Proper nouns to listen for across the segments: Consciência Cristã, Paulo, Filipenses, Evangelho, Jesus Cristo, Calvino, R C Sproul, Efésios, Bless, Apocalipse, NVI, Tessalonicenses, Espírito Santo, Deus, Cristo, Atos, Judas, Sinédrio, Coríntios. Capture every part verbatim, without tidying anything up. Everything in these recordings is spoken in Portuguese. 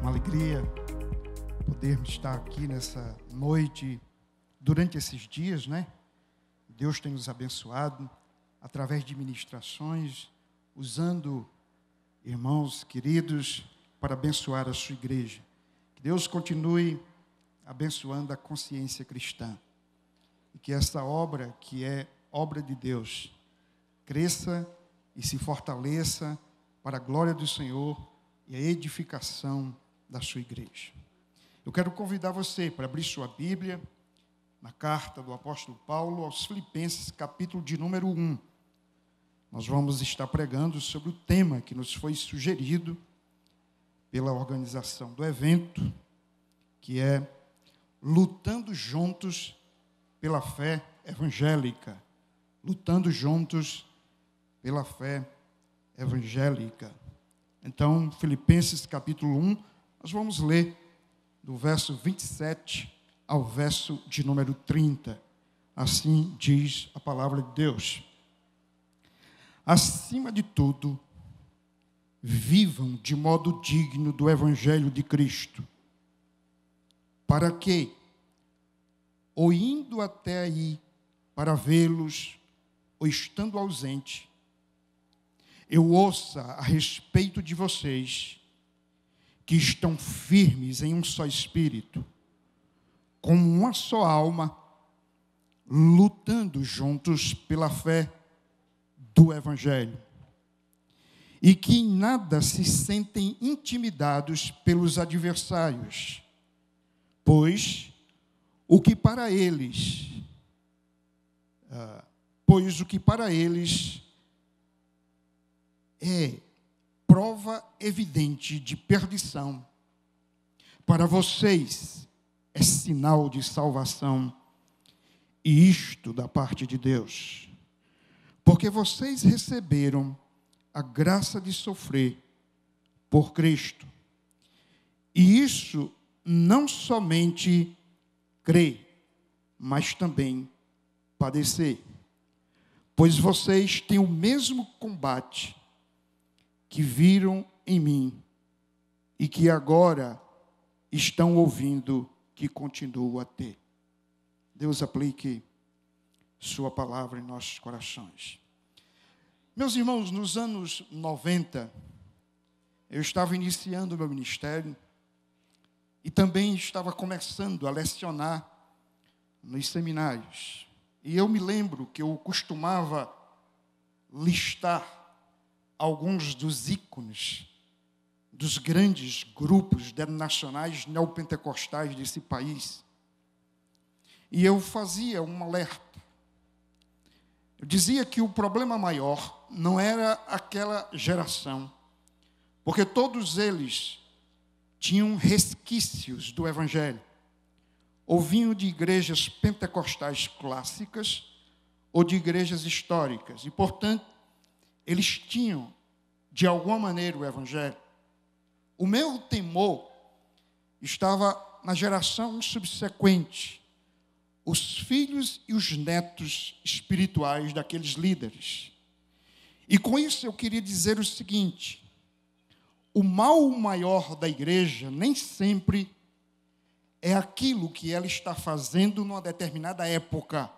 uma alegria podermos estar aqui nessa noite, durante esses dias, né? Deus tem nos abençoado através de ministrações, usando irmãos queridos para abençoar a sua igreja. Que Deus continue abençoando a consciência cristã e que esta obra, que é obra de Deus, cresça e se fortaleça para a glória do Senhor e a edificação da sua igreja. Eu quero convidar você para abrir sua Bíblia na carta do apóstolo Paulo aos Filipenses, capítulo de número um. Nós vamos estar pregando sobre o tema que nos foi sugerido pela organização do evento, que é lutando juntos pela fé evangélica. Lutando juntos pela fé evangélica. Então, Filipenses capítulo um, nós vamos ler do verso vinte e sete ao verso de número trinta. Assim diz a palavra de Deus. Acima de tudo, vivam de modo digno do Evangelho de Cristo, para que, ou indo até aí para vê-los, ou estando ausente, eu ouça a respeito de vocês, que estão firmes em um só espírito, como uma só alma, lutando juntos pela fé do Evangelho, e que em nada se sentem intimidados pelos adversários, pois o que para eles, uh, pois o que para eles é prova evidente de perdição, para vocês é sinal de salvação, e isto da parte de Deus, porque vocês receberam a graça de sofrer por Cristo, e isso não somente crer, mas também padecer, pois vocês têm o mesmo combate que viram em mim e que agora estão ouvindo que continuo a ter. Deus aplique sua palavra em nossos corações. Meus irmãos, nos anos noventa, eu estava iniciando o meu ministério e também estava começando a lecionar nos seminários. E eu me lembro que eu costumava listar alguns dos ícones dos grandes grupos denominacionais neopentecostais desse país. E eu fazia um alerta. Eu dizia que o problema maior não era aquela geração, porque todos eles tinham resquícios do Evangelho, ou vinham de igrejas pentecostais clássicas ou de igrejas históricas. E, portanto, eles tinham, de alguma maneira, o Evangelho. O meu temor estava na geração subsequente, os filhos e os netos espirituais daqueles líderes. E com isso eu queria dizer o seguinte: o mal maior da igreja nem sempre é aquilo que ela está fazendo numa determinada época.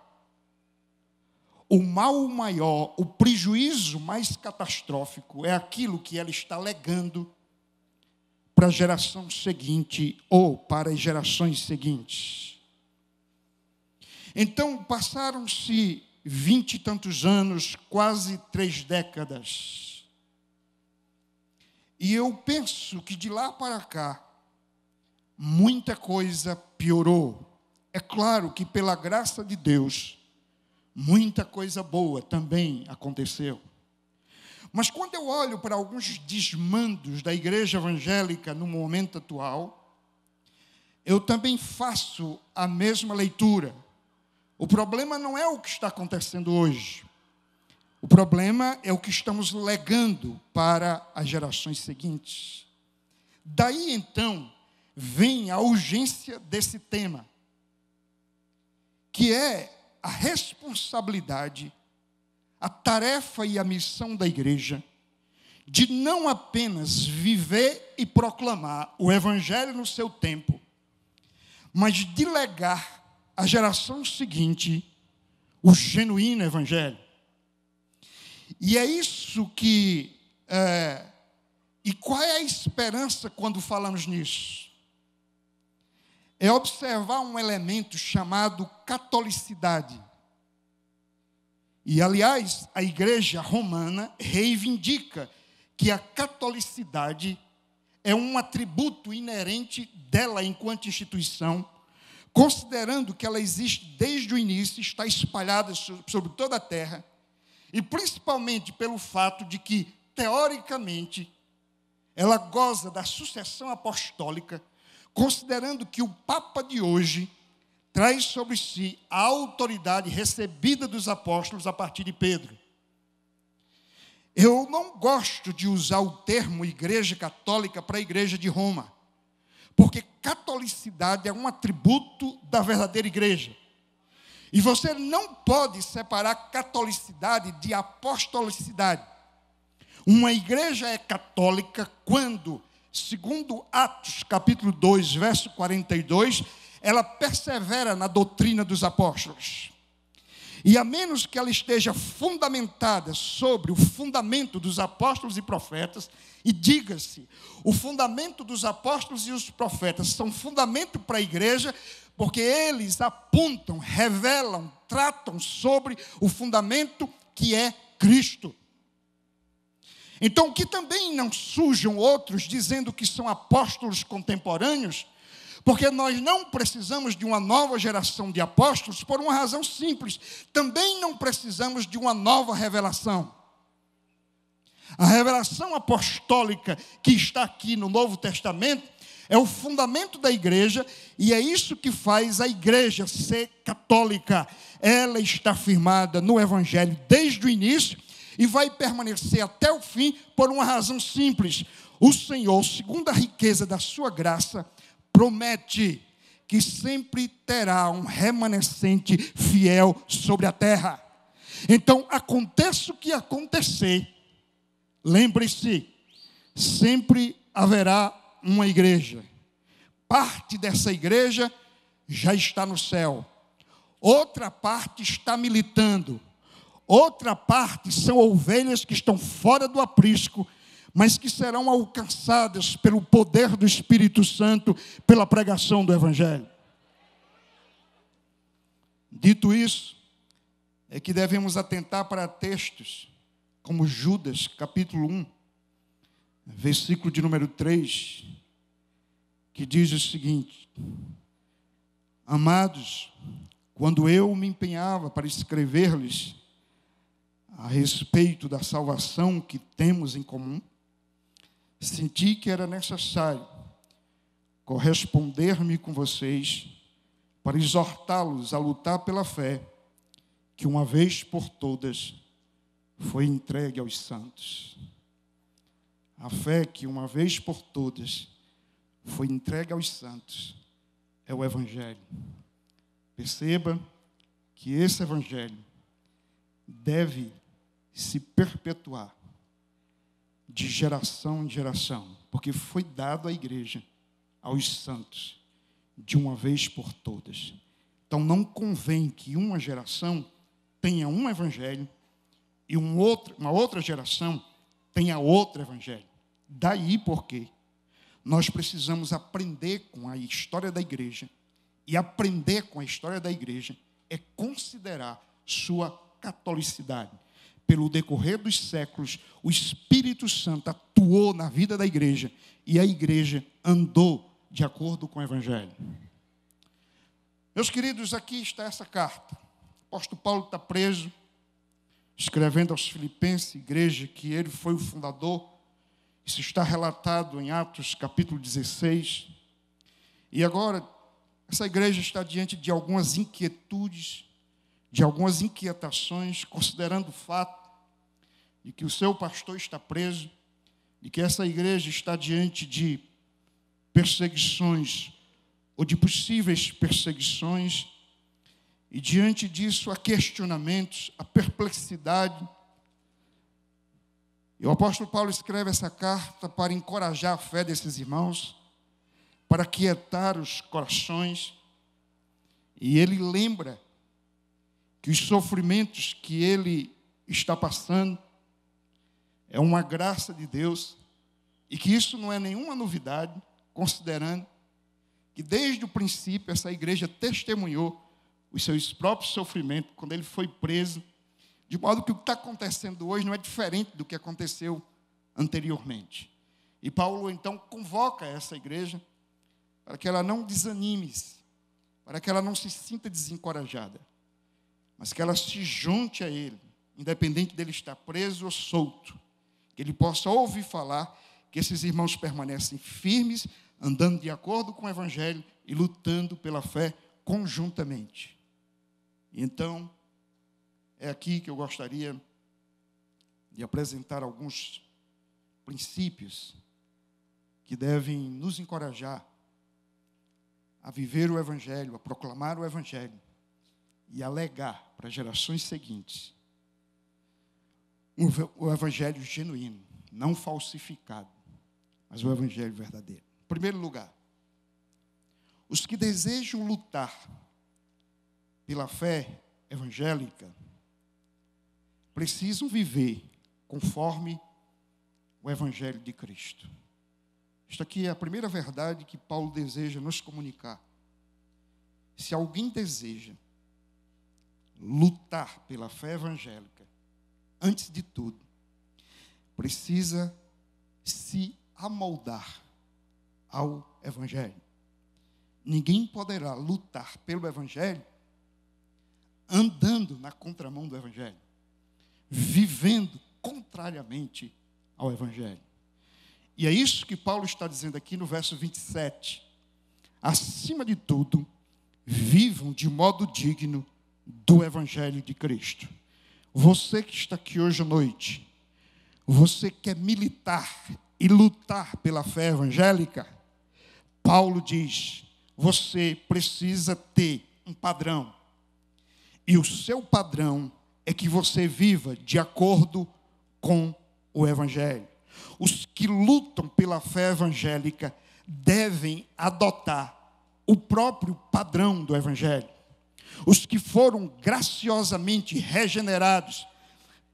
O mal maior, o prejuízo mais catastrófico é aquilo que ela está legando para a geração seguinte ou para as gerações seguintes. Então, passaram-se vinte e tantos anos, quase três décadas. E eu penso que de lá para cá, muita coisa piorou. É claro que, pela graça de Deus, muita coisa boa também aconteceu. Mas quando eu olho para alguns desmandos da igreja evangélica no momento atual, eu também faço a mesma leitura. O problema não é o que está acontecendo hoje. O problema é o que estamos legando para as gerações seguintes. Daí, então, vem a urgência desse tema, que é a responsabilidade, a tarefa e a missão da igreja de não apenas viver e proclamar o Evangelho no seu tempo, mas de legar à geração seguinte o genuíno Evangelho. E é isso que... É, e qual é a esperança quando falamos nisso? É observar um elemento chamado catolicidade. E, aliás, a Igreja Romana reivindica que a catolicidade é um atributo inerente dela enquanto instituição, considerando que ela existe desde o início, está espalhada sobre toda a terra, e principalmente pelo fato de que, teoricamente, ela goza da sucessão apostólica, considerando que o Papa de hoje traz sobre si a autoridade recebida dos apóstolos a partir de Pedro. Eu não gosto de usar o termo Igreja Católica para a Igreja de Roma, porque catolicidade é um atributo da verdadeira Igreja. E você não pode separar catolicidade de apostolicidade. Uma igreja é católica quando, segundo Atos, capítulo dois, verso quarenta e dois... ela persevera na doutrina dos apóstolos. E a menos que ela esteja fundamentada sobre o fundamento dos apóstolos e profetas, e diga-se, o fundamento dos apóstolos e os profetas são fundamento para a igreja, porque eles apontam, revelam, tratam sobre o fundamento que é Cristo. Então, que também não surjam outros dizendo que são apóstolos contemporâneos, porque nós não precisamos de uma nova geração de apóstolos por uma razão simples. Também não precisamos de uma nova revelação. A revelação apostólica que está aqui no Novo Testamento é o fundamento da igreja, e é isso que faz a igreja ser católica. Ela está firmada no Evangelho desde o início e vai permanecer até o fim por uma razão simples. O Senhor, segundo a riqueza da sua graça, promete que sempre terá um remanescente fiel sobre a terra. Então, aconteça o que acontecer, lembre-se, sempre haverá uma igreja. Parte dessa igreja já está no céu. Outra parte está militando. Outra parte são ovelhas que estão fora do aprisco, mas que serão alcançadas pelo poder do Espírito Santo, pela pregação do Evangelho. Dito isso, é que devemos atentar para textos como Judas, capítulo um, versículo de número três, que diz o seguinte: amados, quando eu me empenhava para escrever-lhes a respeito da salvação que temos em comum, senti que era necessário corresponder-me com vocês para exortá-los a lutar pela fé que, uma vez por todas, foi entregue aos santos. A fé que, uma vez por todas, foi entregue aos santos é o Evangelho. Perceba que esse Evangelho deve se perpetuar de geração em geração, porque foi dado à igreja, aos santos, de uma vez por todas. Então não convém que uma geração tenha um evangelho e um outro, uma outra geração tenha outro evangelho. Daí porque nós precisamos aprender com a história da igreja, e aprender com a história da igreja é considerar sua catolicidade. Pelo decorrer dos séculos, o Espírito Santo atuou na vida da igreja e a igreja andou de acordo com o Evangelho. Meus queridos, aqui está essa carta. O apóstolo Paulo está preso, escrevendo aos Filipenses, igreja que ele foi o fundador. Isso está relatado em Atos, capítulo dezesseis. E agora, essa igreja está diante de algumas inquietudes, de algumas inquietações, considerando o fato de que o seu pastor está preso, de que essa igreja está diante de perseguições, ou de possíveis perseguições, e diante disso há questionamentos, há perplexidade. E E o apóstolo Paulo escreve essa carta para encorajar a fé desses irmãos, para aquietar os corações. E ele lembra que os sofrimentos que ele está passando é uma graça de Deus e que isso não é nenhuma novidade, considerando que desde o princípio essa igreja testemunhou os seus próprios sofrimentos quando ele foi preso, de modo que o que está acontecendo hoje não é diferente do que aconteceu anteriormente. E Paulo, então, convoca essa igreja para que ela não desanime-se, para que ela não se sinta desencorajada, mas que ela se junte a ele, independente dele estar preso ou solto, que ele possa ouvir falar que esses irmãos permanecem firmes, andando de acordo com o Evangelho e lutando pela fé conjuntamente. Então, é aqui que eu gostaria de apresentar alguns princípios que devem nos encorajar a viver o Evangelho, a proclamar o Evangelho e a legar para gerações seguintes o Evangelho genuíno, não falsificado, mas o Evangelho verdadeiro. Em primeiro lugar, os que desejam lutar pela fé evangélica precisam viver conforme o Evangelho de Cristo. Esta aqui é a primeira verdade que Paulo deseja nos comunicar. Se alguém deseja lutar pela fé evangélica, antes de tudo, precisa se amoldar ao Evangelho. Ninguém poderá lutar pelo Evangelho andando na contramão do Evangelho, vivendo contrariamente ao Evangelho. E é isso que Paulo está dizendo aqui no verso vinte e sete. Acima de tudo, vivam de modo digno do Evangelho de Cristo. Você que está aqui hoje à noite, você quer militar e lutar pela fé evangélica, Paulo diz, você precisa ter um padrão. E o seu padrão é que você viva de acordo com o Evangelho. Os que lutam pela fé evangélica devem adotar o próprio padrão do Evangelho. Os que foram graciosamente regenerados,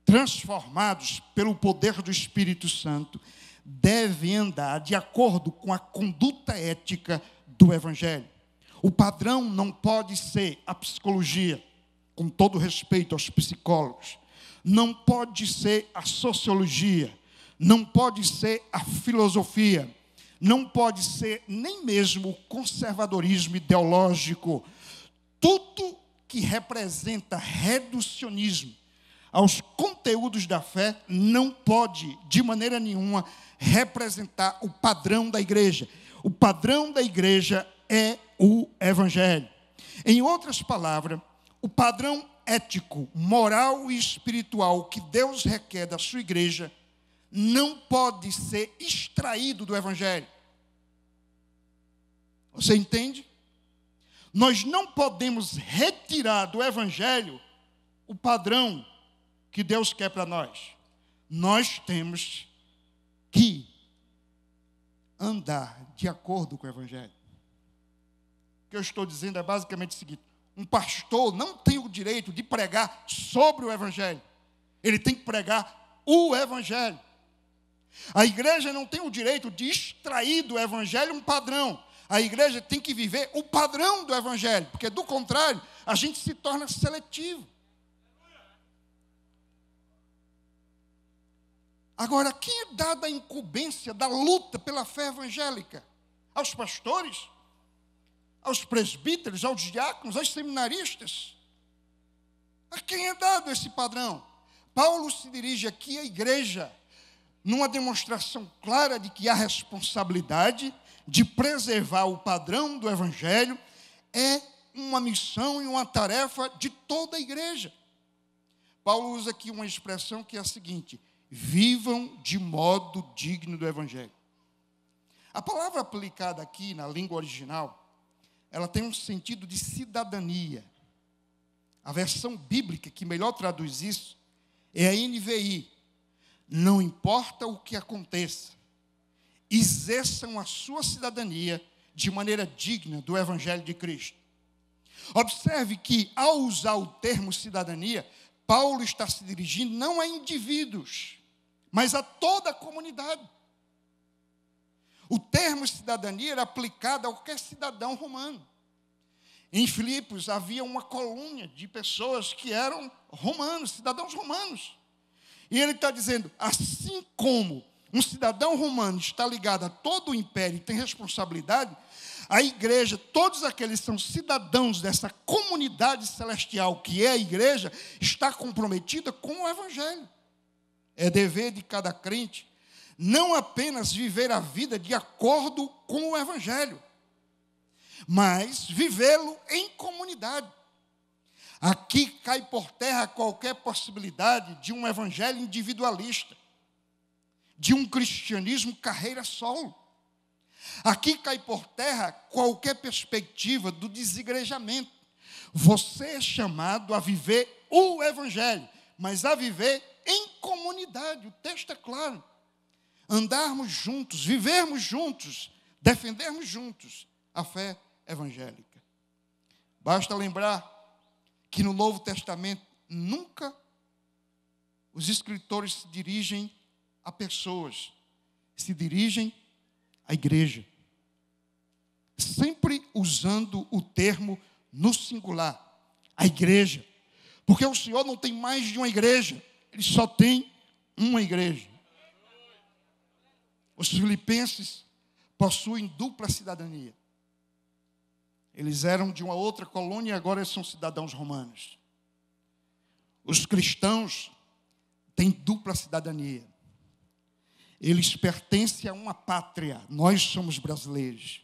transformados pelo poder do Espírito Santo, devem andar de acordo com a conduta ética do Evangelho. O padrão não pode ser a psicologia, com todo respeito aos psicólogos. Não pode ser a sociologia, não pode ser a filosofia, não pode ser nem mesmo o conservadorismo ideológico. Tudo que representa reducionismo aos conteúdos da fé não pode, de maneira nenhuma, representar o padrão da igreja. O padrão da igreja é o Evangelho. Em outras palavras, o padrão ético, moral e espiritual que Deus requer da sua igreja não pode ser extraído do Evangelho. Você entende? Nós não podemos retirar do Evangelho o padrão que Deus quer para nós. Nós temos que andar de acordo com o Evangelho. O que eu estou dizendo é basicamente o seguinte: um pastor não tem o direito de pregar sobre o Evangelho. Ele tem que pregar o Evangelho. A igreja não tem o direito de extrair do Evangelho um padrão. A igreja tem que viver o padrão do Evangelho, porque, do contrário, a gente se torna seletivo. Agora, quem é dada a incumbência da luta pela fé evangélica? Aos pastores? Aos presbíteros? Aos diáconos? Aos seminaristas? A quem é dado esse padrão? Paulo se dirige aqui à igreja numa demonstração clara de que há responsabilidade de preservar o padrão do Evangelho. É uma missão e uma tarefa de toda a igreja. Paulo usa aqui uma expressão que é a seguinte: vivam de modo digno do Evangelho. A palavra aplicada aqui na língua original, ela tem um sentido de cidadania. A versão bíblica que melhor traduz isso é a N V I. não importa o que aconteça, exerçam a sua cidadania de maneira digna do Evangelho de Cristo. Observe que, ao usar o termo cidadania, Paulo está se dirigindo não a indivíduos, mas a toda a comunidade. O termo cidadania era aplicado a qualquer cidadão romano. Em Filipos havia uma colônia de pessoas que eram romanos, cidadãos romanos. E ele está dizendo, assim como um cidadão romano está ligado a todo o império e tem responsabilidade, a igreja, todos aqueles que são cidadãos dessa comunidade celestial que é a igreja, está comprometida com o Evangelho. É dever de cada crente não apenas viver a vida de acordo com o Evangelho, mas vivê-lo em comunidade. Aqui cai por terra qualquer possibilidade de um evangelho individualista, de um cristianismo carreira solo. Aqui cai por terra qualquer perspectiva do desigrejamento. Você é chamado a viver o evangelho, mas a viver em comunidade. O texto é claro. Andarmos juntos, vivermos juntos, defendermos juntos a fé evangélica. Basta lembrar que no Novo Testamento nunca os escritores se dirigem a pessoas, se dirigem à igreja, sempre usando o termo no singular, a igreja, porque o Senhor não tem mais de uma igreja, Ele só tem uma igreja. Os filipenses possuem dupla cidadania. Eles eram de uma outra colônia e agora são cidadãos romanos. Os cristãos têm dupla cidadania. Eles pertencem a uma pátria. Nós somos brasileiros.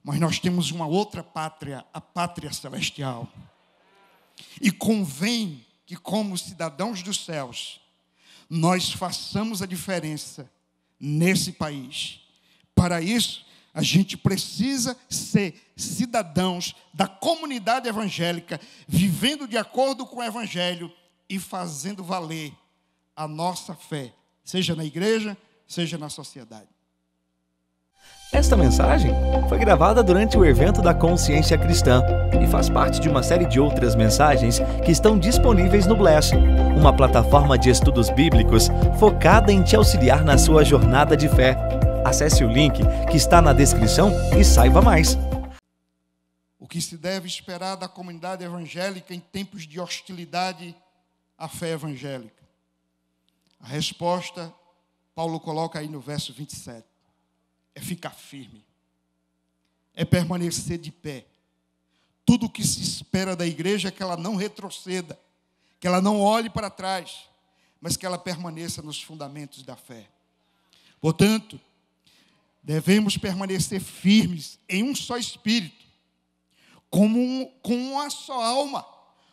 Mas nós temos uma outra pátria, a pátria celestial. E convém que, como cidadãos dos céus, nós façamos a diferença nesse país. Para isso, a gente precisa ser cidadãos da comunidade evangélica, vivendo de acordo com o Evangelho e fazendo valer a nossa fé, seja na igreja, seja na sociedade. Esta mensagem foi gravada durante o evento da Consciência Cristã e faz parte de uma série de outras mensagens que estão disponíveis no Bless, uma plataforma de estudos bíblicos focada em te auxiliar na sua jornada de fé. Acesse o link que está na descrição e saiba mais. O que se deve esperar da comunidade evangélica em tempos de hostilidade à fé evangélica? A resposta, Paulo coloca aí no verso vinte e sete. É ficar firme. É permanecer de pé. Tudo o que se espera da igreja é que ela não retroceda, que ela não olhe para trás, mas que ela permaneça nos fundamentos da fé. Portanto, devemos permanecer firmes em um só espírito, como um, com uma só alma,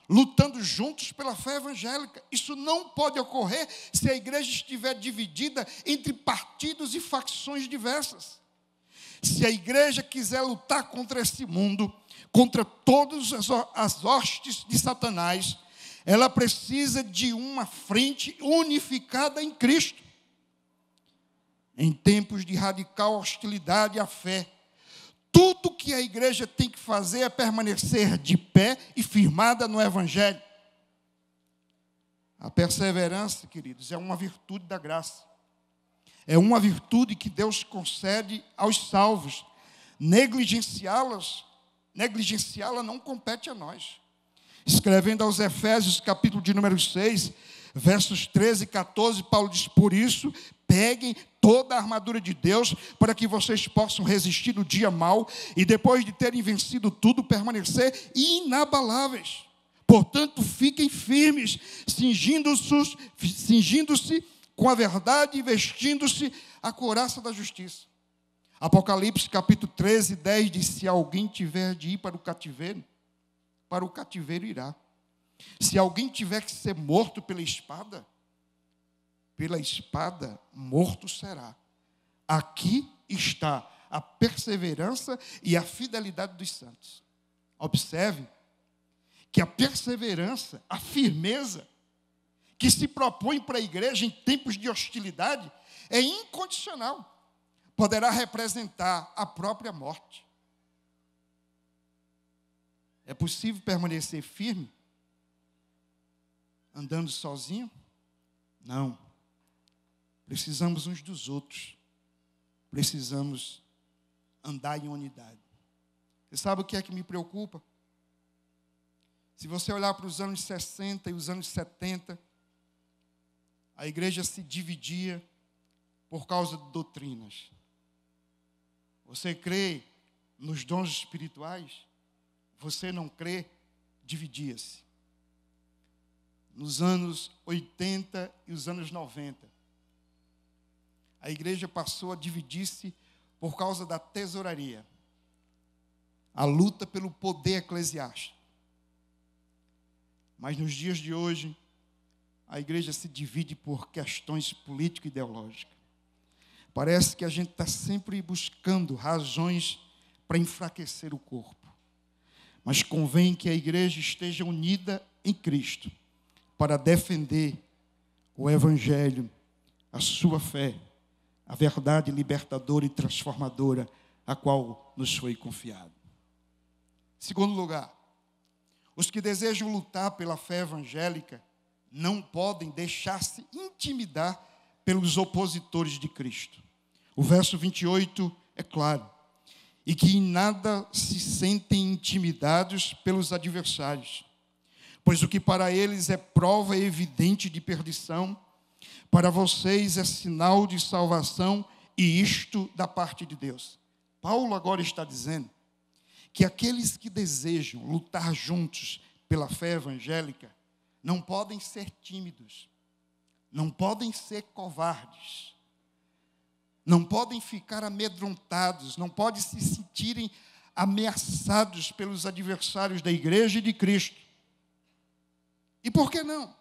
lutando juntos pela fé evangélica. Isso não pode ocorrer se a igreja estiver dividida entre partidos e facções diversas. Se a igreja quiser lutar contra esse mundo, contra todas as hostes de Satanás, ela precisa de uma frente unificada em Cristo. Em tempos de radical hostilidade à fé, tudo que a igreja tem que fazer é permanecer de pé e firmada no Evangelho. A perseverança, queridos, é uma virtude da graça. É uma virtude que Deus concede aos salvos. Negligenciá-las, negligenciá-la não compete a nós. Escrevendo aos Efésios, capítulo de número seis, versos treze e quatorze, Paulo diz, por isso, peguem toda a armadura de Deus para que vocês possam resistir no dia mau e depois de terem vencido tudo, permanecer inabaláveis. Portanto, fiquem firmes, cingindo-se, cingindo-se com a verdade e vestindo-se a couraça da justiça. Apocalipse, capítulo treze, dez, diz, se alguém tiver de ir para o cativeiro, para o cativeiro irá. Se alguém tiver que ser morto pela espada, pela espada morto será. Aqui está a perseverança e a fidelidade dos santos. Observe que a perseverança, a firmeza que se propõe para a igreja em tempos de hostilidade é incondicional. Poderá representar a própria morte. É possível permanecer firme? Andando sozinho? Não. Precisamos uns dos outros. Precisamos andar em unidade. Você sabe o que é que me preocupa? Se você olhar para os anos sessenta e os anos setenta, a igreja se dividia por causa de doutrinas. Você crê nos dons espirituais? Você não crê? Dividia-se. Nos anos oitenta e os anos noventa, a igreja passou a dividir-se por causa da tesouraria, a luta pelo poder eclesiástico. Mas nos dias de hoje, a igreja se divide por questões político-ideológicas. Parece que a gente está sempre buscando razões para enfraquecer o corpo. Mas convém que a igreja esteja unida em Cristo para defender o Evangelho, a sua fé, a verdade libertadora e transformadora a qual nos foi confiada. Segundo lugar, os que desejam lutar pela fé evangélica não podem deixar-se intimidar pelos opositores de Cristo. O verso vinte e oito é claro. E que em nada se sentem intimidados pelos adversários, pois o que para eles é prova evidente de perdição, para vocês é sinal de salvação, e isto da parte de Deus. Paulo agora está dizendo que aqueles que desejam lutar juntos pela fé evangélica não podem ser tímidos, não podem ser covardes, não podem ficar amedrontados, não podem se sentirem ameaçados pelos adversários da igreja e de Cristo. E por que não?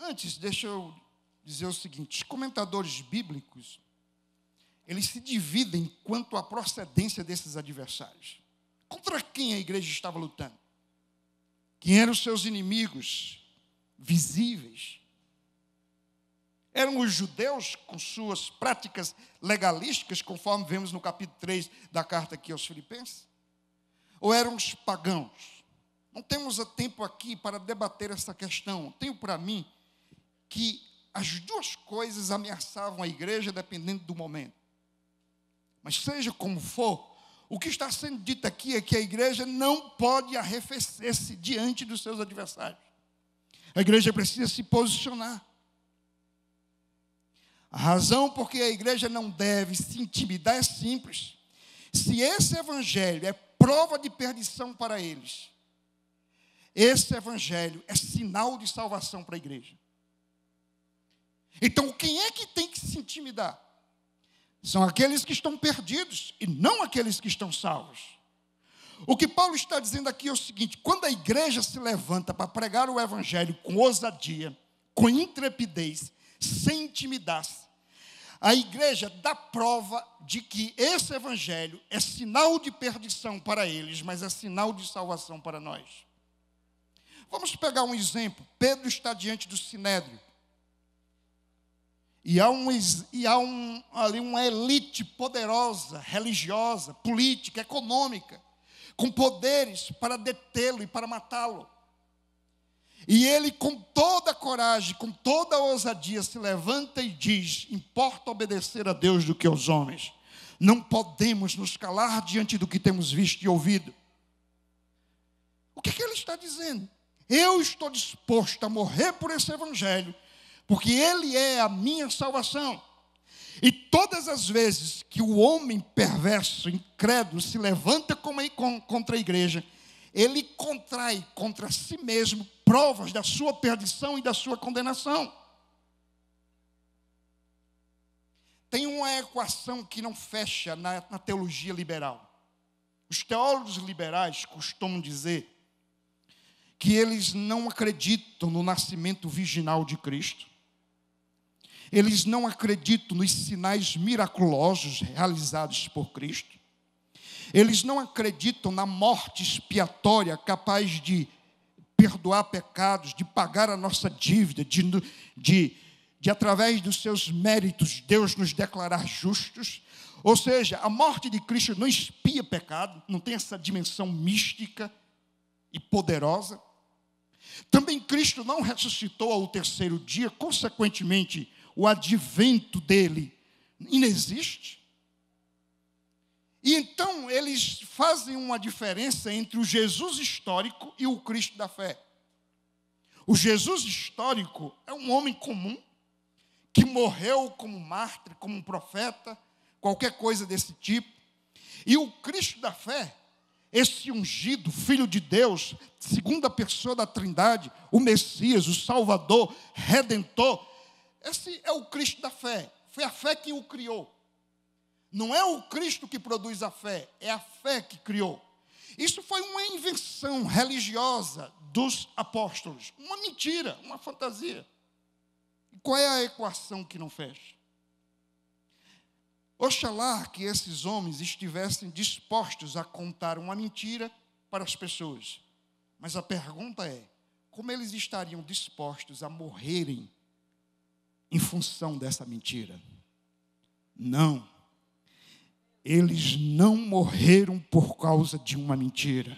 Antes, deixa eu dizer o seguinte, os comentadores bíblicos, eles se dividem quanto à procedência desses adversários. Contra quem a igreja estava lutando? Quem eram os seus inimigos visíveis? Eram os judeus com suas práticas legalísticas, conforme vemos no capítulo três da carta aqui aos Filipenses? Ou eram os pagãos? Não temos tempo aqui para debater essa questão. Tenho para mim que as duas coisas ameaçavam a igreja dependendo do momento. Mas seja como for, o que está sendo dito aqui é que a igreja não pode arrefecer-se diante dos seus adversários. A igreja precisa se posicionar. A razão por que a igreja não deve se intimidar é simples. Se esse evangelho é prova de perdição para eles, esse evangelho é sinal de salvação para a igreja. Então, quem é que tem que se intimidar? São aqueles que estão perdidos e não aqueles que estão salvos. O que Paulo está dizendo aqui é o seguinte: quando a igreja se levanta para pregar o evangelho com ousadia, com intrepidez, sem intimidar-se, a igreja dá prova de que esse evangelho é sinal de perdição para eles, mas é sinal de salvação para nós. Vamos pegar um exemplo. Pedro está diante do Sinédrio. E há, um, e há um, ali uma elite poderosa, religiosa, política, econômica, com poderes para detê-lo e para matá-lo. E ele, com toda a coragem, com toda a ousadia, se levanta e diz: importa obedecer a Deus do que aos homens. Não podemos nos calar diante do que temos visto e ouvido. O que, que ele está dizendo? Eu estou disposto a morrer por esse evangelho, porque ele é a minha salvação. E todas as vezes que o homem perverso, incrédulo, se levanta contra a igreja, ele contrai contra si mesmo provas da sua perdição e da sua condenação. Tem uma equação que não fecha na, na teologia liberal. Os teólogos liberais costumam dizer que eles não acreditam no nascimento virginal de Cristo. Eles não acreditam nos sinais miraculosos realizados por Cristo. Eles não acreditam na morte expiatória capaz de perdoar pecados, de pagar a nossa dívida, de, de, de através dos seus méritos, Deus nos declarar justos. Ou seja, a morte de Cristo não expia pecado, não tem essa dimensão mística e poderosa. Também Cristo não ressuscitou ao terceiro dia, consequentemente, o advento dele inexiste. E então eles fazem uma diferença entre o Jesus histórico e o Cristo da fé. O Jesus histórico é um homem comum que morreu como mártir, como um profeta, qualquer coisa desse tipo. E o Cristo da fé, esse ungido, filho de Deus, segunda pessoa da Trindade, o Messias, o Salvador, Redentor, esse é o Cristo da fé. Foi a fé que o criou. Não é o Cristo que produz a fé, é a fé que criou. Isso foi uma invenção religiosa dos apóstolos, uma mentira, uma fantasia. E qual é a equação que não fecha? Oxalá que esses homens estivessem dispostos a contar uma mentira para as pessoas. Mas a pergunta é, como eles estariam dispostos a morrerem em função dessa mentira? Não. Eles não morreram por causa de uma mentira.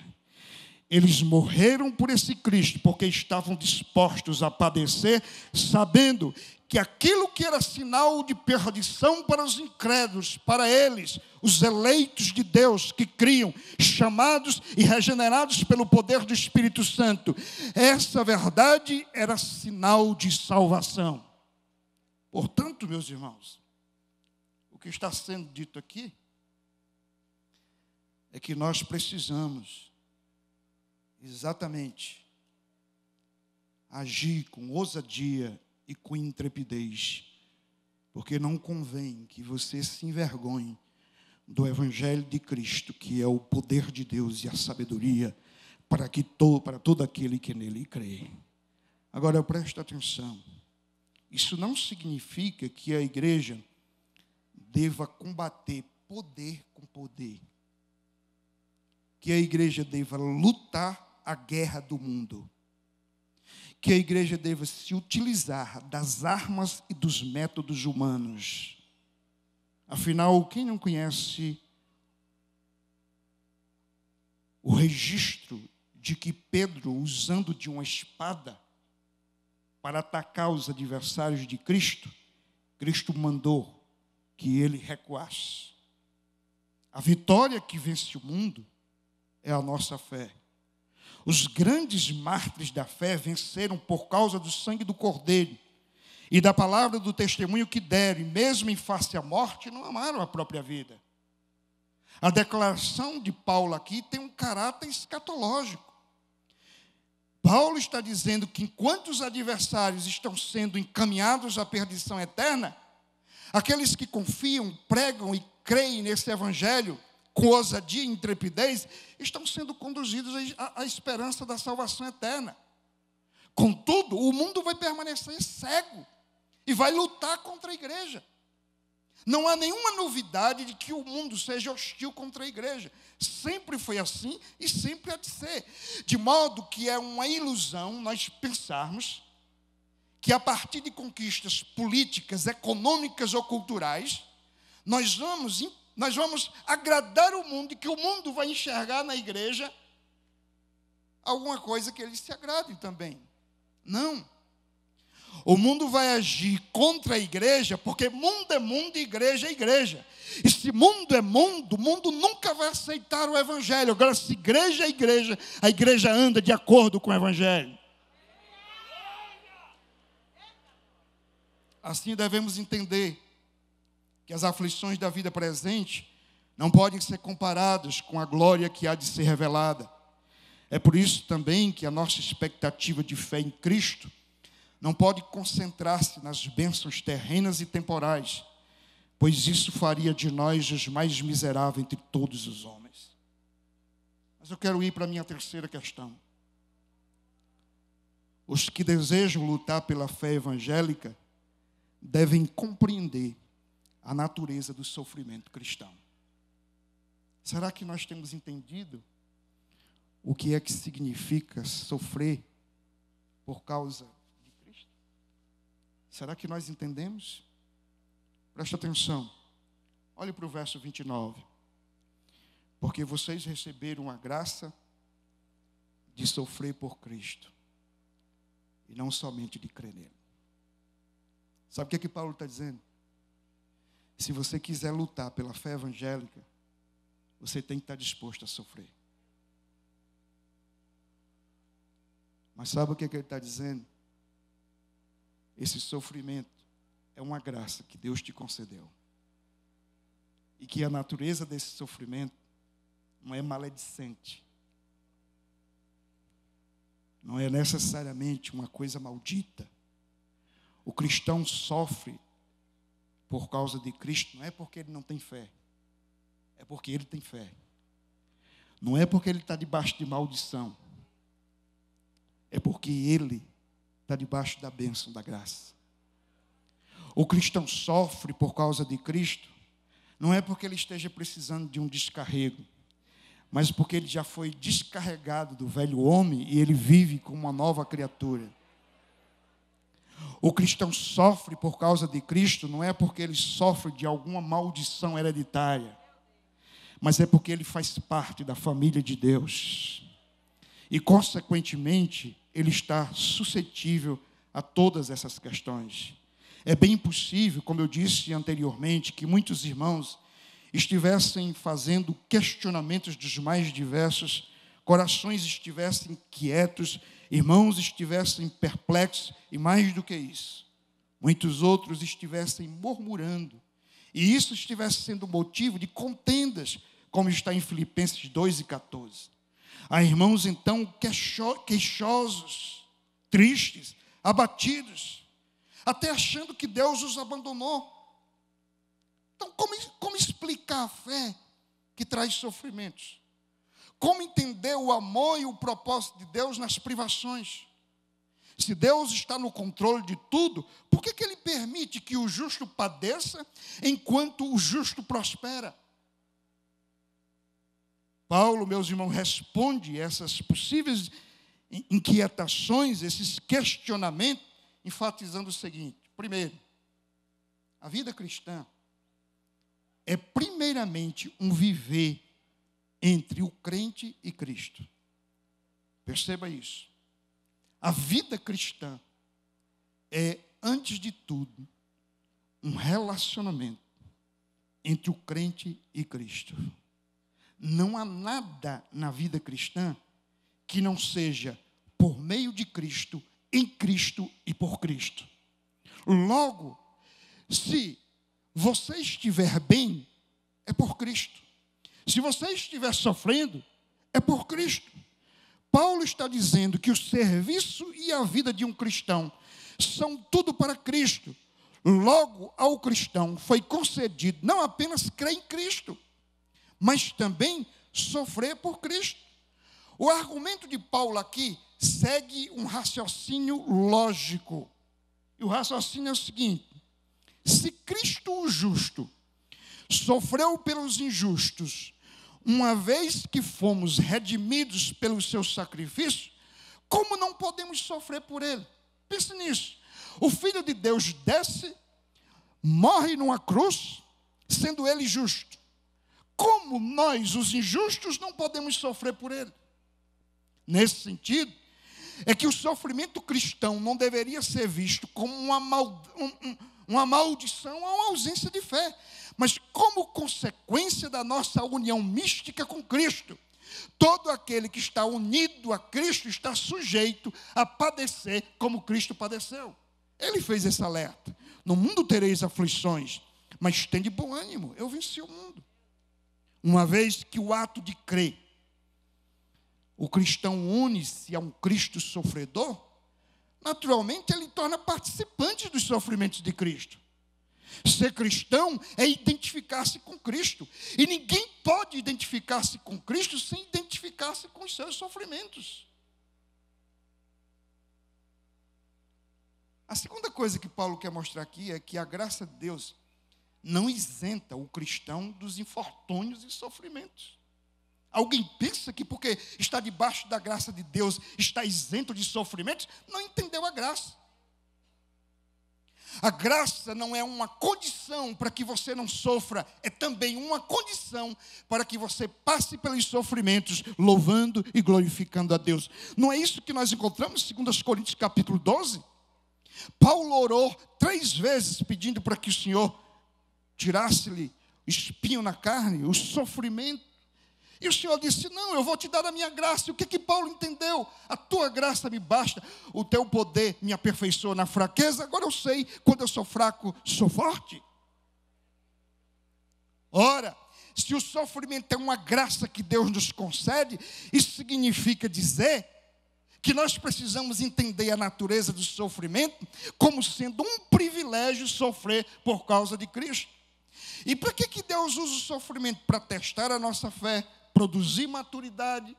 Eles morreram por esse Cristo, porque estavam dispostos a padecer, sabendo que aquilo que era sinal de perdição para os incrédulos, para eles, os eleitos de Deus que criam, chamados e regenerados pelo poder do Espírito Santo, essa verdade era sinal de salvação. Portanto, meus irmãos, o que está sendo dito aqui é que nós precisamos exatamente agir com ousadia e com intrepidez, porque não convém que você se envergonhe do Evangelho de Cristo, que é o poder de Deus e a sabedoria para, que to, para todo aquele que nele crê. Agora, preste atenção, isso não significa que a igreja deva combater poder com poder, que a igreja deva lutar a guerra do mundo, que a igreja deva se utilizar das armas e dos métodos humanos. Afinal, quem não conhece o registro de que Pedro, usando de uma espada para atacar os adversários de Cristo, Cristo mandou que ele recuasse. A vitória que vence o mundo é a nossa fé. Os grandes mártires da fé venceram por causa do sangue do Cordeiro e da palavra do testemunho que deram, e mesmo em face à morte, não amaram a própria vida. A declaração de Paulo aqui tem um caráter escatológico. Paulo está dizendo que enquanto os adversários estão sendo encaminhados à perdição eterna, aqueles que confiam, pregam e creem nesse Evangelho com ousadia e intrepidez, estão sendo conduzidos à, à esperança da salvação eterna. Contudo, o mundo vai permanecer cego e vai lutar contra a igreja. Não há nenhuma novidade de que o mundo seja hostil contra a igreja. Sempre foi assim e sempre há de ser. De modo que é uma ilusão nós pensarmos que a partir de conquistas políticas, econômicas ou culturais, nós vamos Nós vamos agradar o mundo e que o mundo vai enxergar na igreja alguma coisa que eles se agradem também. Não. O mundo vai agir contra a igreja, porque mundo é mundo e igreja é igreja. E se mundo é mundo, o mundo nunca vai aceitar o Evangelho. Agora, se igreja é igreja, a igreja anda de acordo com o Evangelho. Assim devemos entender que as aflições da vida presente não podem ser comparadas com a glória que há de ser revelada. É por isso também que a nossa expectativa de fé em Cristo não pode concentrar-se nas bênçãos terrenas e temporais, pois isso faria de nós os mais miseráveis entre todos os homens. Mas eu quero ir para a minha terceira questão. Os que desejam lutar pela fé evangélica devem compreender a natureza do sofrimento cristão. Será que nós temos entendido o que é que significa sofrer por causa de Cristo? Será que nós entendemos? Presta atenção. Olhe para o verso vinte e nove. Porque vocês receberam a graça de sofrer por Cristo, e não somente de crer nele. Sabe o que é que Paulo está dizendo? Se você quiser lutar pela fé evangélica, você tem que estar disposto a sofrer. Mas sabe o que é que ele está dizendo? Esse sofrimento é uma graça que Deus te concedeu. E que a natureza desse sofrimento não é maledicente. Não é necessariamente uma coisa maldita. O cristão sofre por causa de Cristo, não é porque ele não tem fé. É porque ele tem fé. Não é porque ele está debaixo de maldição. É porque ele está debaixo da bênção, da graça. O cristão sofre por causa de Cristo, não é porque ele esteja precisando de um descarrego, mas porque ele já foi descarregado do velho homem e ele vive como uma nova criatura. O cristão sofre por causa de Cristo, não é porque ele sofre de alguma maldição hereditária, mas é porque ele faz parte da família de Deus. E, consequentemente, ele está suscetível a todas essas questões. É bem possível, como eu disse anteriormente, que muitos irmãos estivessem fazendo questionamentos dos mais diversos, corações estivessem quietos, irmãos estivessem perplexos, e mais do que isso, muitos outros estivessem murmurando, e isso estivesse sendo motivo de contendas, como está em Filipenses dois e quatorze. Há irmãos, então, queixosos, tristes, abatidos, até achando que Deus os abandonou. Então, como, como explicar a fé que traz sofrimentos? Como entender o amor e o propósito de Deus nas privações? Se Deus está no controle de tudo, por que que Ele permite que o justo padeça enquanto o justo prospera? Paulo, meus irmãos, responde essas possíveis inquietações, esses questionamentos, enfatizando o seguinte. Primeiro, a vida cristã é primeiramente um viver entre o crente e Cristo. Perceba isso. A vida cristã é, antes de tudo, um relacionamento entre o crente e Cristo. Não há nada na vida cristã que não seja por meio de Cristo, em Cristo e por Cristo. Logo, se você estiver bem, é por Cristo. Se você estiver sofrendo, é por Cristo. Paulo está dizendo que o serviço e a vida de um cristão são tudo para Cristo. Logo, ao cristão foi concedido não apenas crer em Cristo, mas também sofrer por Cristo. O argumento de Paulo aqui segue um raciocínio lógico. E o raciocínio é o seguinte: se Cristo, o justo, sofreu pelos injustos, uma vez que fomos redimidos pelo seu sacrifício, como não podemos sofrer por ele? Pense nisso. O Filho de Deus desce, morre numa cruz, sendo ele justo. Como nós, os injustos, não podemos sofrer por ele? Nesse sentido, é que o sofrimento cristão não deveria ser visto como uma, mal, um, uma maldição ou uma ausência de fé, mas como consequência da nossa união mística com Cristo. Todo aquele que está unido a Cristo está sujeito a padecer como Cristo padeceu. Ele fez esse alerta. No mundo tereis aflições, mas tende bom ânimo, eu venci o mundo. Uma vez que o ato de crer, o cristão une-se a um Cristo sofredor, naturalmente ele torna participante dos sofrimentos de Cristo. Ser cristão é identificar-se com Cristo. E ninguém pode identificar-se com Cristo sem identificar-se com os seus sofrimentos. A segunda coisa que Paulo quer mostrar aqui é que a graça de Deus não isenta o cristão dos infortúnios e sofrimentos. Alguém pensa que porque está debaixo da graça de Deus, está isento de sofrimentos? Não entendeu a graça. A graça não é uma condição para que você não sofra, é também uma condição para que você passe pelos sofrimentos, louvando e glorificando a Deus. Não é isso que nós encontramos, segundo Coríntios capítulo doze? Paulo orou três vezes pedindo para que o Senhor tirasse-lhe o espinho na carne, o sofrimento. E o Senhor disse, não, eu vou te dar a minha graça. E o que que Paulo entendeu? A tua graça me basta, o teu poder me aperfeiçoa na fraqueza. Agora eu sei, quando eu sou fraco, sou forte. Ora, se o sofrimento é uma graça que Deus nos concede, isso significa dizer que nós precisamos entender a natureza do sofrimento como sendo um privilégio sofrer por causa de Cristo. E para que que Deus usa o sofrimento? Para testar a nossa fé, produzir maturidade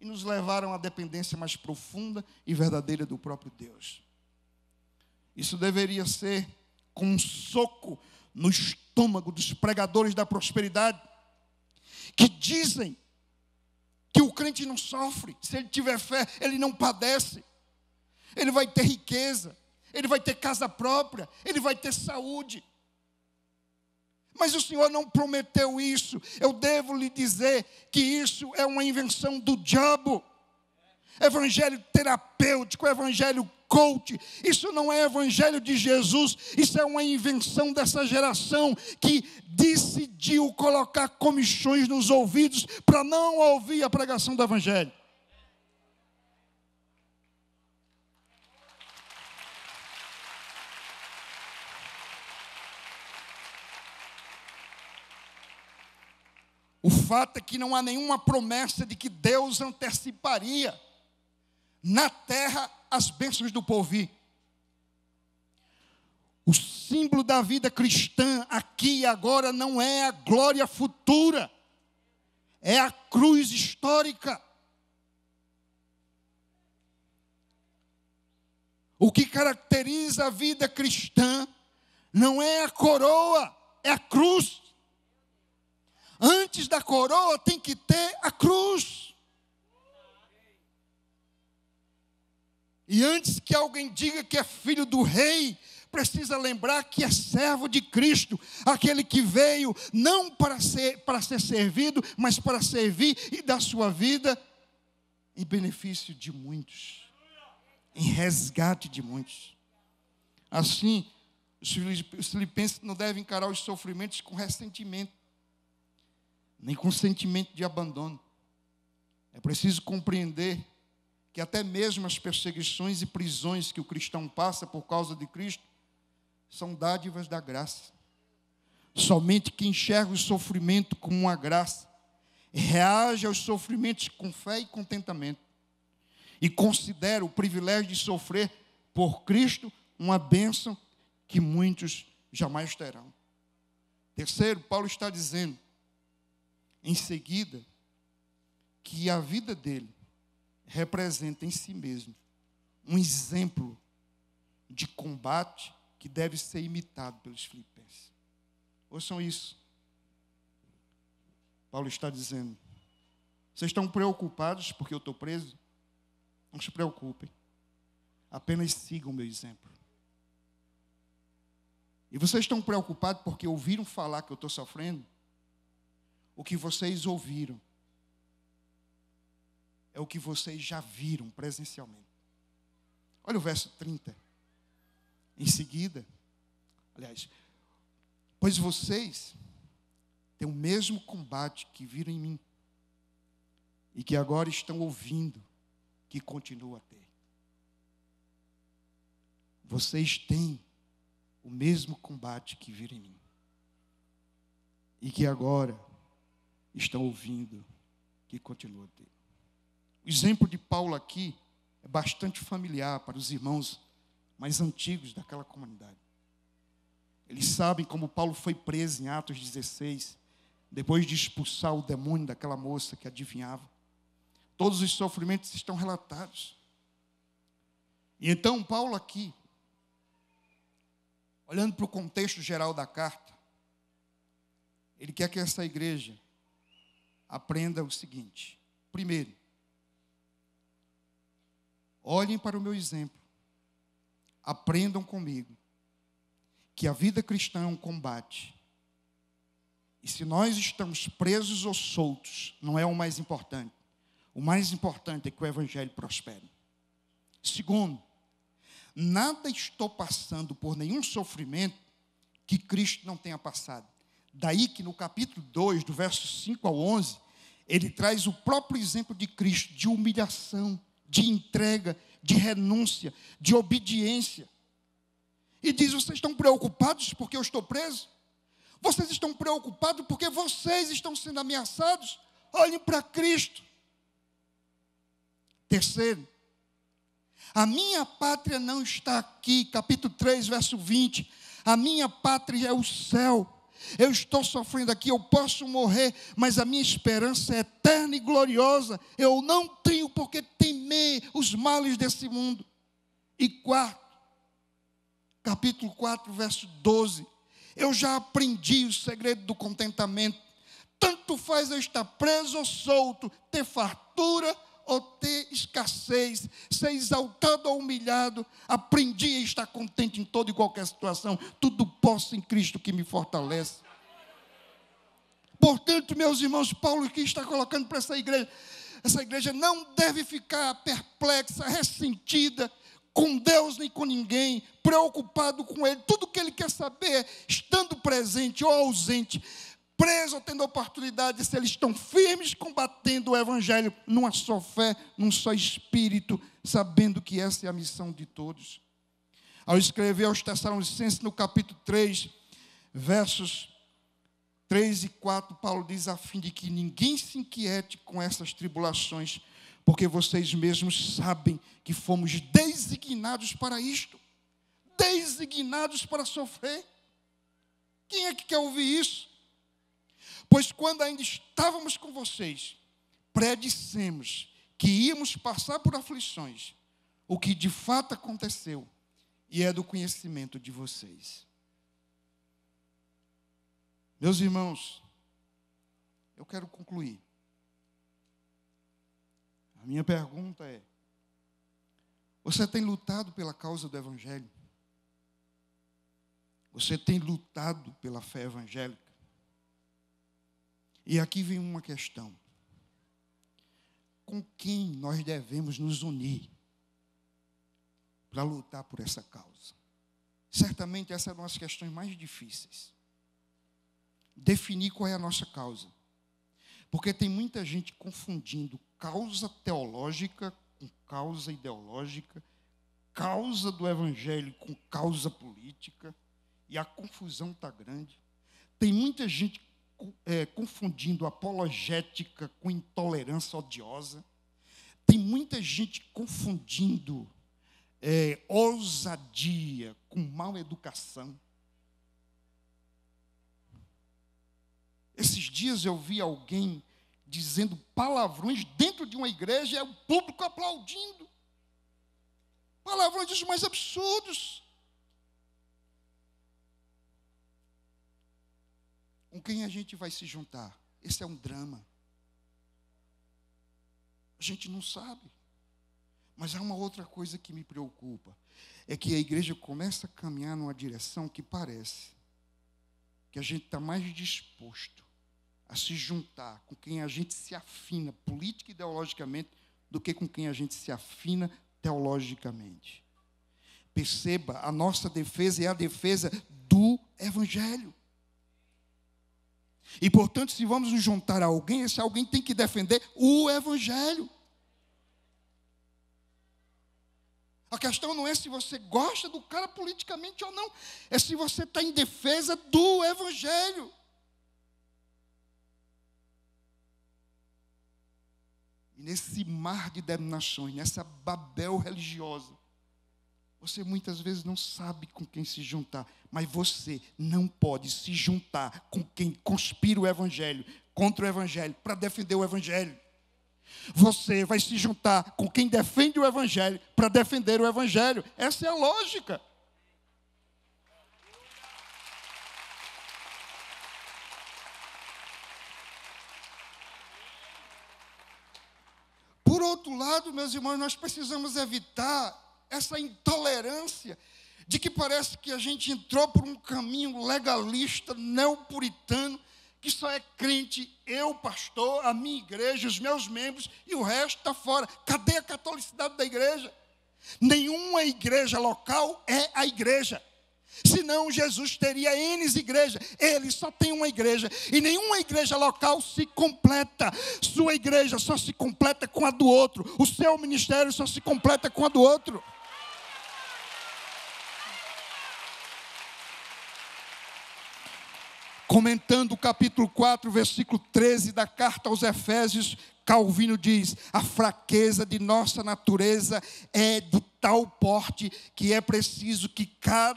e nos levar a uma dependência mais profunda e verdadeira do próprio Deus. Isso deveria ser com um soco no estômago dos pregadores da prosperidade, que dizem que o crente não sofre, se ele tiver fé, ele não padece, ele vai ter riqueza, ele vai ter casa própria, ele vai ter saúde. Mas o Senhor não prometeu isso. Eu devo lhe dizer que isso é uma invenção do diabo. Evangelho terapêutico, evangelho coach. Isso não é evangelho de Jesus. Isso é uma invenção dessa geração que decidiu colocar comichões nos ouvidos para não ouvir a pregação do evangelho. O fato é que não há nenhuma promessa de que Deus anteciparia na terra as bênçãos do porvir. O símbolo da vida cristã aqui e agora não é a glória futura, é a cruz histórica. O que caracteriza a vida cristã não é a coroa, é a cruz. Antes da coroa tem que ter a cruz. E antes que alguém diga que é filho do rei, precisa lembrar que é servo de Cristo, aquele que veio não para ser, para ser servido, mas para servir e dar sua vida em benefício de muitos, em resgate de muitos. Assim, os filipenses não devem encarar os sofrimentos com ressentimento, nem com sentimento de abandono. É preciso compreender que até mesmo as perseguições e prisões que o cristão passa por causa de Cristo são dádivas da graça. Somente quem enxerga o sofrimento como uma graça reage aos sofrimentos com fé e contentamento e considera o privilégio de sofrer por Cristo uma bênção que muitos jamais terão. Terceiro, Paulo está dizendo em seguida que a vida dele representa em si mesmo um exemplo de combate que deve ser imitado pelos filipenses. Ouçam isso. Paulo está dizendo, vocês estão preocupados porque eu estou preso? Não se preocupem. Apenas sigam o meu exemplo. E vocês estão preocupados porque ouviram falar que eu estou sofrendo? O que vocês ouviram é o que vocês já viram presencialmente. Olha o verso trinta. Em seguida, aliás, pois vocês têm o mesmo combate que viram em mim e que agora estão ouvindo que continuo a ter. Vocês têm o mesmo combate que viram em mim e que agora estão ouvindo que continua a ter. O exemplo de Paulo aqui é bastante familiar para os irmãos mais antigos daquela comunidade. Eles sabem como Paulo foi preso em Atos dezesseis, depois de expulsar o demônio daquela moça que adivinhava. Todos os sofrimentos estão relatados. E então Paulo aqui, olhando para o contexto geral da carta, ele quer que essa igreja aprenda o seguinte. Primeiro, olhem para o meu exemplo. Aprendam comigo que a vida cristã é um combate. E se nós estamos presos ou soltos, não é o mais importante. O mais importante é que o Evangelho prospere. Segundo, nada estou passando por nenhum sofrimento que Cristo não tenha passado. Daí que no capítulo dois, do verso cinco ao onze, ele traz o próprio exemplo de Cristo, de humilhação, de entrega, de renúncia, de obediência. E diz, vocês estão preocupados porque eu estou preso? Vocês estão preocupados porque vocês estão sendo ameaçados? Olhem para Cristo. Terceiro, a minha pátria não está aqui. Capítulo três, verso vinte. A minha pátria é o céu. Eu estou sofrendo aqui, eu posso morrer, mas a minha esperança é eterna e gloriosa. Eu não tenho por que temer os males desse mundo. E quarto, capítulo quatro, verso doze. Eu já aprendi o segredo do contentamento. Tanto faz eu estar preso ou solto, ter fartura ou ter escassez, ser exaltado ou humilhado, aprendi a estar contente em toda e qualquer situação, tudo posso em Cristo que me fortalece. Portanto, meus irmãos, Paulo aqui está colocando para essa igreja, essa igreja não deve ficar perplexa, ressentida, com Deus nem com ninguém, preocupado com Ele, tudo o que Ele quer saber, estando presente ou ausente, preso ou tendo oportunidade, se eles estão firmes combatendo o Evangelho numa só fé, num só espírito, sabendo que essa é a missão de todos. Ao escrever aos Tessalonicenses, no capítulo três, versos três e quatro, Paulo diz, a fim de que ninguém se inquiete com essas tribulações, porque vocês mesmos sabem que fomos designados para isto, designados para sofrer. Quem é que quer ouvir isso? Pois quando ainda estávamos com vocês, predissemos que íamos passar por aflições, o que de fato aconteceu, e é do conhecimento de vocês. Meus irmãos, eu quero concluir. A minha pergunta é, você tem lutado pela causa do Evangelho? Você tem lutado pela fé evangélica? E aqui vem uma questão. Com quem nós devemos nos unir para lutar por essa causa? Certamente essa é uma das questões mais difíceis. Definir qual é a nossa causa. Porque tem muita gente confundindo causa teológica com causa ideológica, causa do Evangelho com causa política, e a confusão está grande. Tem muita gente É, confundindo apologética com intolerância odiosa. Tem muita gente confundindo é, ousadia com mal educação. Esses dias eu vi alguém dizendo palavrões dentro de uma igreja e o público aplaudindo. Palavrões dos mais absurdos. Com quem a gente vai se juntar? Esse é um drama. A gente não sabe. Mas há uma outra coisa que me preocupa. É que a igreja começa a caminhar numa direção que parece que a gente está mais disposto a se juntar com quem a gente se afina política e ideologicamente do que com quem a gente se afina teologicamente. Perceba, a nossa defesa é a defesa do Evangelho. E, portanto, se vamos nos juntar a alguém, esse alguém tem que defender o Evangelho. A questão não é se você gosta do cara politicamente ou não, é se você está em defesa do Evangelho. E nesse mar de denominações, nessa Babel religiosa, você muitas vezes não sabe com quem se juntar, mas você não pode se juntar com quem conspira o Evangelho, contra o Evangelho, para defender o Evangelho. Você vai se juntar com quem defende o Evangelho, para defender o Evangelho. Essa é a lógica. outro lado, meus irmãos, nós precisamos evitar essa intolerância de que parece que a gente entrou por um caminho legalista, neopuritano, que só é crente, eu, pastor, a minha igreja, os meus membros, e o resto está fora. Cadê a catolicidade da igreja? Nenhuma igreja local é a igreja. Senão Jesus teria N igrejas. Ele só tem uma igreja. E nenhuma igreja local se completa. Sua igreja só se completa com a do outro. O seu ministério só se completa com a do outro. Comentando o capítulo quatro, versículo treze da carta aos Efésios, Calvino diz: a fraqueza de nossa natureza é de tal porte que é preciso que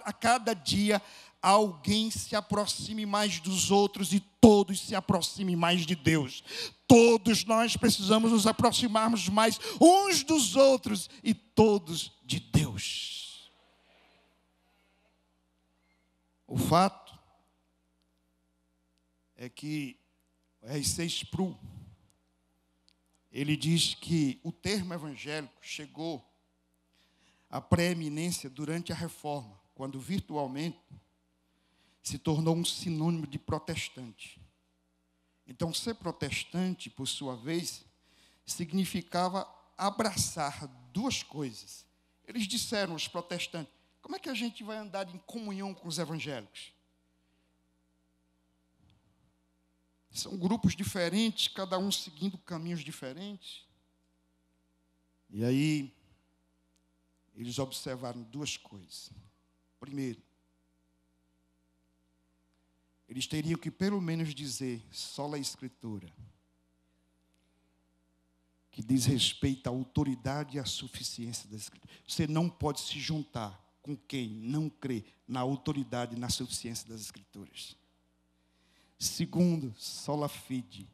a cada dia alguém se aproxime mais dos outros e todos se aproximem mais de Deus. Todos nós precisamos nos aproximarmos mais uns dos outros e todos de Deus. O fato é que R C Sproul, ele diz que o termo evangélico chegou à preeminência durante a Reforma, quando virtualmente se tornou um sinônimo de protestante. Então, ser protestante, por sua vez, significava abraçar duas coisas. Eles disseram, os protestantes: como é que a gente vai andar em comunhão com os evangélicos? São grupos diferentes, cada um seguindo caminhos diferentes. E aí, eles observaram duas coisas. Primeiro, eles teriam que pelo menos dizer, só a Escritura, que diz respeito à autoridade e à suficiência da Escritura. Você não pode se juntar com quem não crê na autoridade e na suficiência das Escrituras. Segundo, sola fide,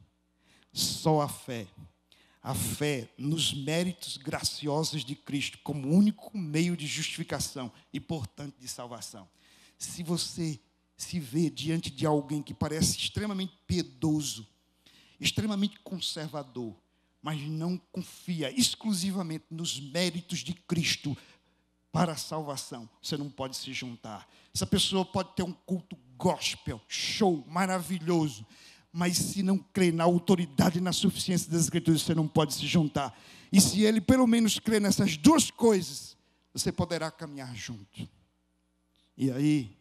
só a fé. A fé nos méritos graciosos de Cristo como único meio de justificação e, portanto, de salvação. Se você se vê diante de alguém que parece extremamente piedoso, extremamente conservador, mas não confia exclusivamente nos méritos de Cristo para a salvação, você não pode se juntar. Essa pessoa pode ter um culto gospel, show, maravilhoso, mas se não crê na autoridade e na suficiência das Escrituras, você não pode se juntar. E se ele pelo menos crê nessas duas coisas, você poderá caminhar junto. E aí,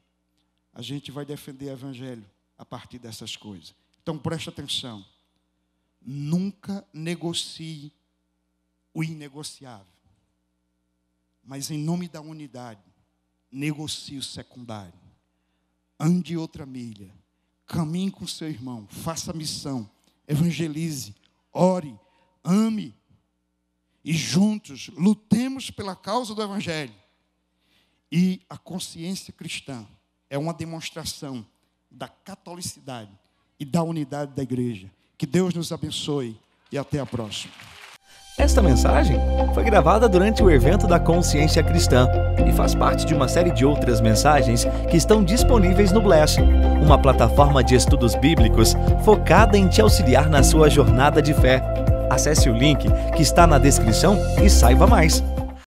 a gente vai defender o Evangelho a partir dessas coisas. Então, preste atenção. Nunca negocie o inegociável. Mas, em nome da unidade, negocie o secundário. Ande outra milha, caminhe com seu irmão, faça a missão, evangelize, ore, ame. E juntos lutemos pela causa do Evangelho. E a consciência cristã é uma demonstração da catolicidade e da unidade da igreja. Que Deus nos abençoe e até a próxima. Esta mensagem foi gravada durante o evento da Consciência Cristã e faz parte de uma série de outras mensagens que estão disponíveis no Bless, uma plataforma de estudos bíblicos focada em te auxiliar na sua jornada de fé. Acesse o link que está na descrição e saiba mais.